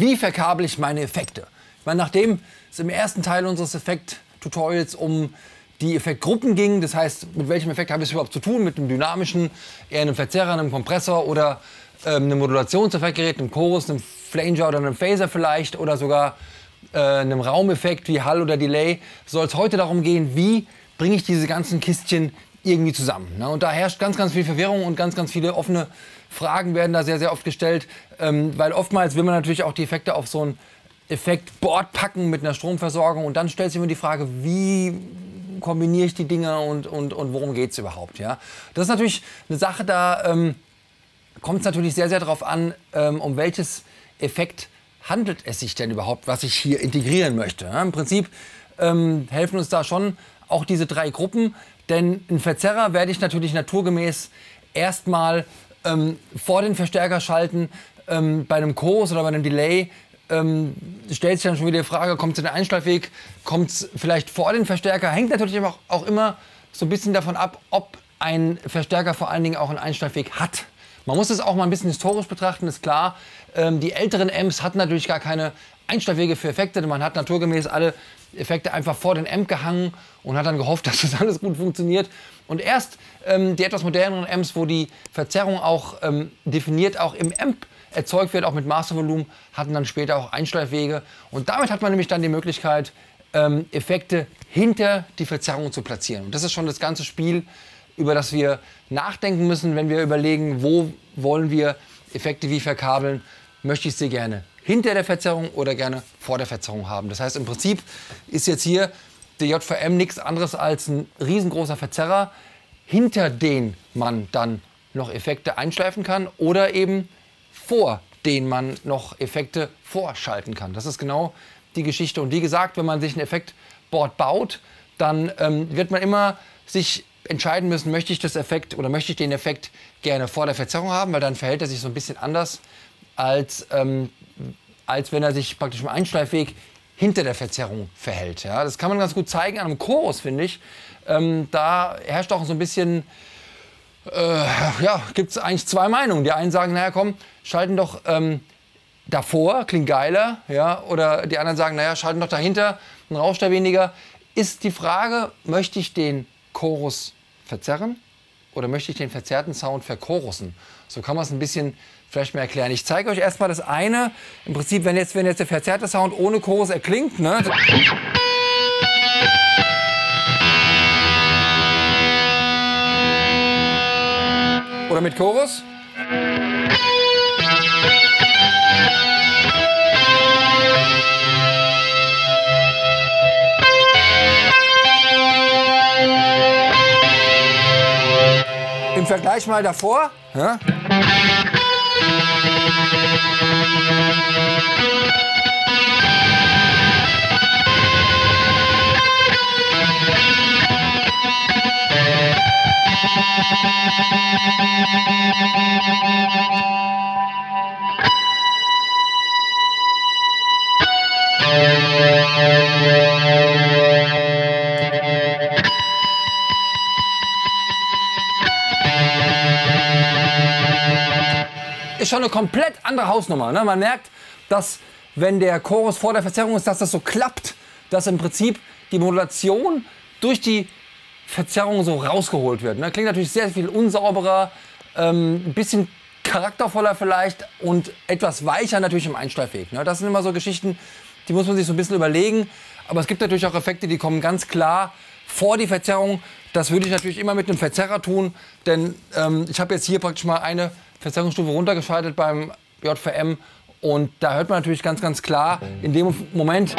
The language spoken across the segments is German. Wie verkabel ich meine Effekte? Ich meine, nachdem es im ersten Teil unseres Effekt-Tutorials um die Effektgruppen ging, das heißt, mit welchem Effekt habe ich es überhaupt zu tun, mit einem dynamischen, eher einem Verzerrer, einem Kompressor oder einem Modulationseffektgerät, einem Chorus, einem Flanger oder einem Phaser vielleicht oder sogar einem Raumeffekt wie Hall oder Delay, soll es heute darum gehen, wie bringe ich diese ganzen Kistchen irgendwie zusammen. Ne? Und da herrscht ganz, ganz viel Verwirrung und ganz, ganz viele offene Fragen werden da sehr, sehr oft gestellt, weil oftmals will man natürlich auch die Effekte auf so ein Effektboard packen mit einer Stromversorgung und dann stellt sich immer die Frage, wie kombiniere ich die Dinger und worum geht es überhaupt. Ja? Das ist natürlich eine Sache, da kommt es natürlich sehr, sehr darauf an, um welches Effekt handelt es sich denn überhaupt, was ich hier integrieren möchte. Ne? Im Prinzip helfen uns da schon auch diese drei Gruppen, denn einen Verzerrer werde ich natürlich naturgemäß erstmal vor den Verstärker schalten. Bei einem Chorus oder bei einem Delay stellt sich dann schon wieder die Frage, kommt es in den Einschlagweg, kommt es vielleicht vor den Verstärker? Hängt natürlich auch immer so ein bisschen davon ab, ob ein Verstärker vor allen Dingen auch einen Einschlagweg hat. Man muss es auch mal ein bisschen historisch betrachten, ist klar. Die älteren Amps hatten natürlich gar keine Einschlagwege für Effekte, denn man hat naturgemäß alle Effekte einfach vor den Amp gehangen und hat dann gehofft, dass das alles gut funktioniert. Und erst die etwas moderneren Amps, wo die Verzerrung auch definiert auch im Amp erzeugt wird, auch mit Mastervolumen, hatten dann später auch Einschleifwege. Und damit hat man nämlich dann die Möglichkeit, Effekte hinter die Verzerrung zu platzieren. Und das ist schon das ganze Spiel, über das wir nachdenken müssen, wenn wir überlegen, wo wollen wir Effekte wie verkabeln, möchte ich sie gerne hinter der Verzerrung oder gerne vor der Verzerrung haben. Das heißt, im Prinzip ist jetzt hier der JVM nichts anderes als ein riesengroßer Verzerrer, hinter den man dann noch Effekte einschleifen kann oder eben vor den man noch Effekte vorschalten kann. Das ist genau die Geschichte. Und wie gesagt, wenn man sich ein Effektboard baut, dann wird man immer sich entscheiden müssen, möchte ich das Effekt oder möchte ich den Effekt gerne vor der Verzerrung haben, weil dann verhält er sich so ein bisschen anders, als wenn er sich praktisch im Einschleifweg hinter der Verzerrung verhält. Ja, das kann man ganz gut zeigen an einem Chorus, finde ich. Da herrscht auch so ein bisschen, ja, gibt es eigentlich zwei Meinungen. Die einen sagen, naja komm, schalten doch davor, klingt geiler. Ja? Oder die anderen sagen, naja, schalten doch dahinter, dann rauscht er weniger. Ist die Frage, möchte ich den Chorus verzerren oder möchte ich den verzerrten Sound verchorussen? So kann man es ein bisschen vielleicht mal erklären. Ich zeige euch erstmal das eine. Im Prinzip, wenn jetzt der verzerrte Sound ohne Chorus erklingt, ne? Oder mit Chorus. Im Vergleich mal davor. Ja? Ist schon eine komplett andere Hausnummer. Ne? Man merkt, dass wenn der Chorus vor der Verzerrung ist, dass das so klappt, dass im Prinzip die Modulation durch die Verzerrung so rausgeholt wird. Ne? Klingt natürlich sehr viel unsauberer, ein bisschen charaktervoller vielleicht und etwas weicher natürlich im Einschleifweg. Ne? Das sind immer so Geschichten, die muss man sich so ein bisschen überlegen. Aber es gibt natürlich auch Effekte, die kommen ganz klar vor die Verzerrung. Das würde ich natürlich immer mit einem Verzerrer tun, denn ich habe jetzt hier praktisch mal eine Verzerrungsstufe runtergeschaltet beim JVM und da hört man natürlich ganz, ganz klar in dem Moment.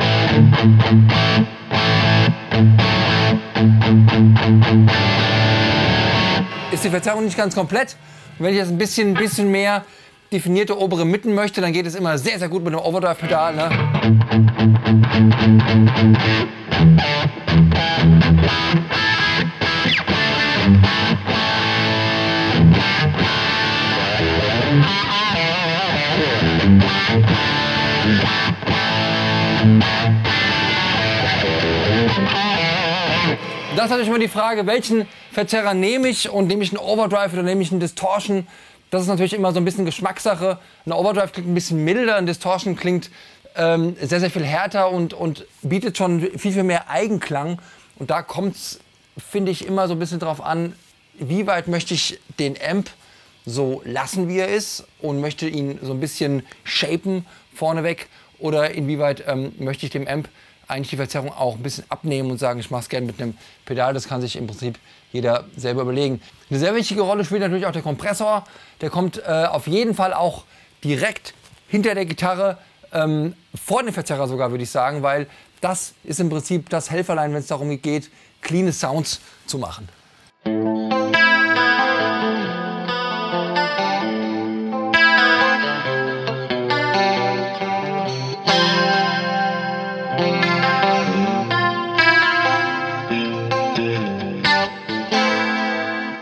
Ist die Verzerrung nicht ganz komplett. Wenn ich jetzt ein bisschen mehr definierte obere Mitten möchte, dann geht es immer sehr, sehr gut mit dem Overdrive-Pedal. Ne? Das ist natürlich immer die Frage, welchen Verzerrer nehme ich und nehme ich einen Overdrive oder nehme ich einen Distortion. Das ist natürlich immer so ein bisschen Geschmackssache. Ein Overdrive klingt ein bisschen milder, ein Distortion klingt sehr, sehr viel härter und bietet schon viel, viel mehr Eigenklang. Und da kommt es, finde ich, immer so ein bisschen drauf an, wie weit möchte ich den Amp so lassen, wie er ist und möchte ihn so ein bisschen shapen vorneweg oder inwieweit möchte ich dem Amp eigentlich die Verzerrung auch ein bisschen abnehmen und sagen, ich mache es gerne mit einem Pedal. Das kann sich im Prinzip jeder selber überlegen. Eine sehr wichtige Rolle spielt natürlich auch der Kompressor. Der kommt auf jeden Fall auch direkt hinter der Gitarre, vor dem Verzerrer sogar, würde ich sagen, weil das ist im Prinzip das Helferlein, wenn es darum geht, cleane Sounds zu machen. Das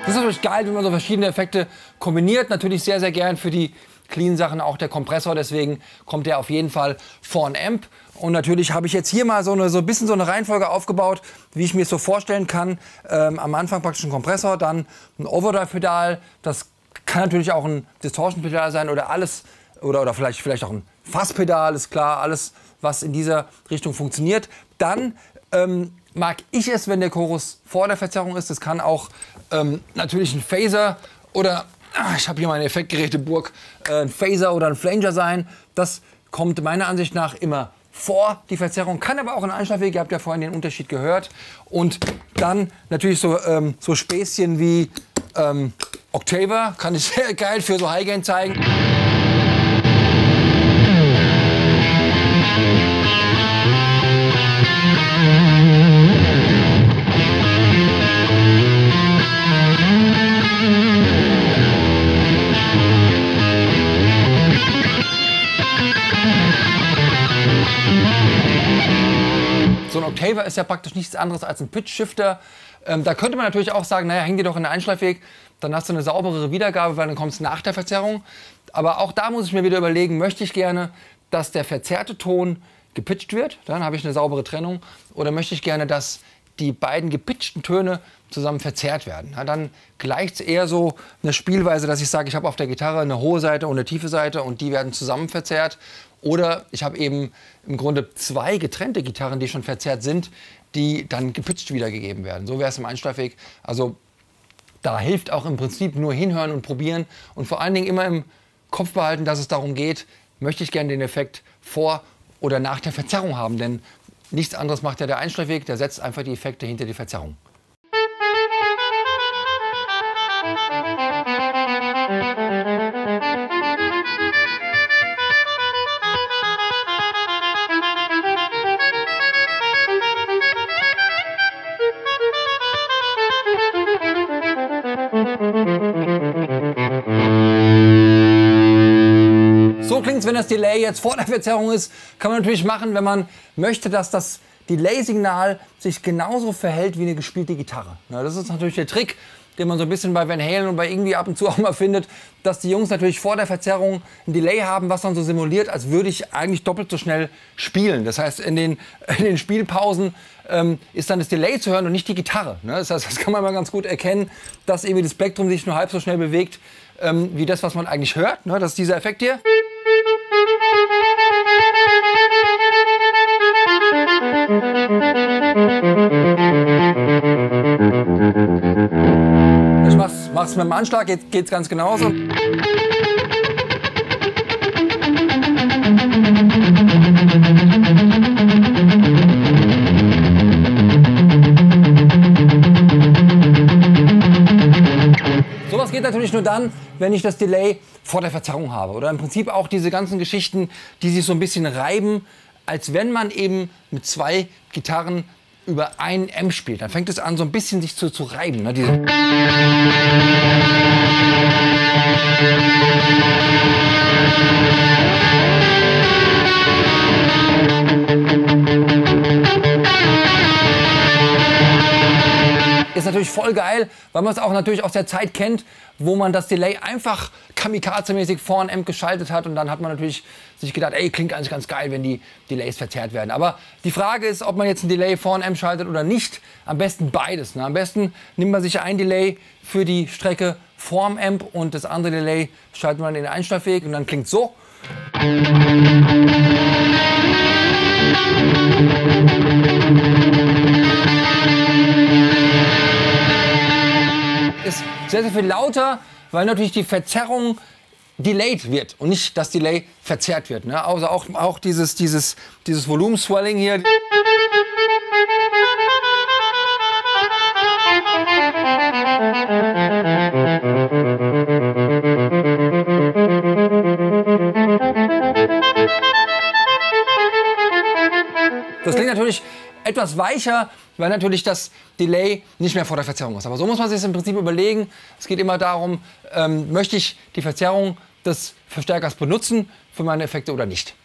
ist natürlich geil, wenn man so verschiedene Effekte kombiniert. Natürlich sehr, sehr gern für die cleanen Sachen auch der Kompressor. Deswegen kommt der auf jeden Fall vor ein Amp. Und natürlich habe ich jetzt hier mal so ein bisschen eine Reihenfolge aufgebaut, wie ich mir es so vorstellen kann. Am Anfang praktisch ein Kompressor, dann ein Overdrive-Pedal. Das kann natürlich auch ein Distortion-Pedal sein oder alles. Oder vielleicht auch ein Fasspedal, ist klar. Alles, was in dieser Richtung funktioniert. Dann mag ich es, wenn der Chorus vor der Verzerrung ist. Das kann auch natürlich ein Phaser oder, ich habe hier meine Effektgeräteburg, ein Phaser oder ein Flanger sein. Das kommt meiner Ansicht nach immer vor die Verzerrung, kann aber auch ein Einschlafweg, ihr habt ja vorhin den Unterschied gehört. Und dann natürlich so Späßchen wie Octaver, kann ich sehr geil für so High-Gain zeigen. So ein Octaver ist ja praktisch nichts anderes als ein Pitch-Shifter. Da könnte man natürlich auch sagen, naja, häng dir doch in den Einschleifweg, dann hast du eine sauberere Wiedergabe, weil dann kommt es nach der Verzerrung. Aber auch da muss ich mir wieder überlegen, möchte ich gerne, dass der verzerrte Ton gepitcht wird, dann habe ich eine saubere Trennung, oder möchte ich gerne, dass die beiden gepitchten Töne zusammen verzerrt werden. Na, dann gleicht es eher so eine Spielweise, dass ich sage, ich habe auf der Gitarre eine hohe Seite und eine tiefe Seite und die werden zusammen verzerrt. Oder ich habe eben im Grunde zwei getrennte Gitarren, die schon verzerrt sind, die dann gepitcht wiedergegeben werden. So wäre es im Einschleifweg. Also da hilft auch im Prinzip nur hinhören und probieren und vor allen Dingen immer im Kopf behalten, dass es darum geht, möchte ich gerne den Effekt vor oder nach der Verzerrung haben, denn nichts anderes macht ja der Einschleifweg, der setzt einfach die Effekte hinter die Verzerrung. Wenn das Delay jetzt vor der Verzerrung ist, kann man natürlich machen, wenn man möchte, dass das Delay-Signal sich genauso verhält wie eine gespielte Gitarre. Ja, das ist natürlich der Trick, den man so ein bisschen bei Van Halen und bei irgendwie ab und zu auch mal findet, dass die Jungs natürlich vor der Verzerrung ein Delay haben, was dann so simuliert, als würde ich eigentlich doppelt so schnell spielen. Das heißt, in den Spielpausen ist dann das Delay zu hören und nicht die Gitarre. Ne? Das heißt, das kann man mal ganz gut erkennen, dass irgendwie das Spektrum sich nur halb so schnell bewegt, wie das, was man eigentlich hört. Ne? Das ist dieser Effekt hier. Ich mach's mit dem Anschlag, jetzt geht's ganz genauso. Sowas geht natürlich nur dann, wenn ich das Delay vor der Verzerrung habe. Oder im Prinzip auch diese ganzen Geschichten, die sich so ein bisschen reiben, als wenn man eben mit zwei Gitarren über ein Amp spielt. Dann fängt es an, so ein bisschen sich zu reiben. Ne? Diese ist natürlich voll geil, weil man es auch natürlich aus der Zeit kennt, wo man das Delay einfach kamikaze-mäßig vor ein Amp geschaltet hat und dann hat man natürlich sich gedacht, ey, klingt eigentlich ganz geil, wenn die Delays verzerrt werden. Aber die Frage ist, ob man jetzt ein Delay vor ein Amp schaltet oder nicht. Am besten beides. Ne? Am besten nimmt man sich ein Delay für die Strecke vorm Amp und das andere Delay schaltet man in den Einstellweg und dann klingt es so. Ist sehr, sehr viel lauter, weil natürlich die Verzerrung delayed wird und nicht das Delay verzerrt wird. Ne? Also auch dieses Volumenswelling hier. Das klingt natürlich etwas weicher, weil natürlich das Delay nicht mehr vor der Verzerrung ist. Aber so muss man sich im Prinzip überlegen. Es geht immer darum, möchte ich die Verzerrung des Verstärkers benutzen für meine Effekte oder nicht.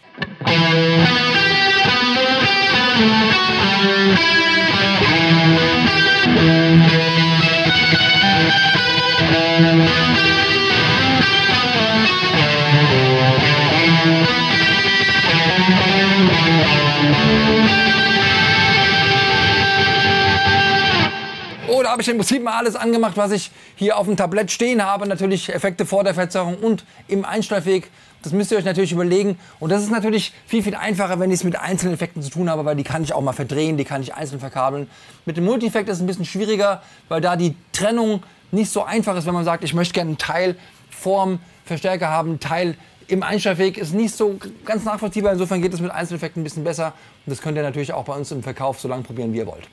Habe ich im Prinzip mal alles angemacht, was ich hier auf dem Tablett stehen habe. Natürlich Effekte vor der Verzerrung und im Einstellweg. Das müsst ihr euch natürlich überlegen. Und das ist natürlich viel, viel einfacher, wenn ich es mit einzelnen Effekten zu tun habe, weil die kann ich auch mal verdrehen, die kann ich einzeln verkabeln. Mit dem Multi-Effekt ist es ein bisschen schwieriger, weil da die Trennung nicht so einfach ist, wenn man sagt, ich möchte gerne einen Teil vorm Verstärker haben, einen Teil im Einstellweg, ist nicht so ganz nachvollziehbar. Insofern geht es mit Einzeleffekten ein bisschen besser. Und das könnt ihr natürlich auch bei uns im Verkauf so lange probieren, wie ihr wollt.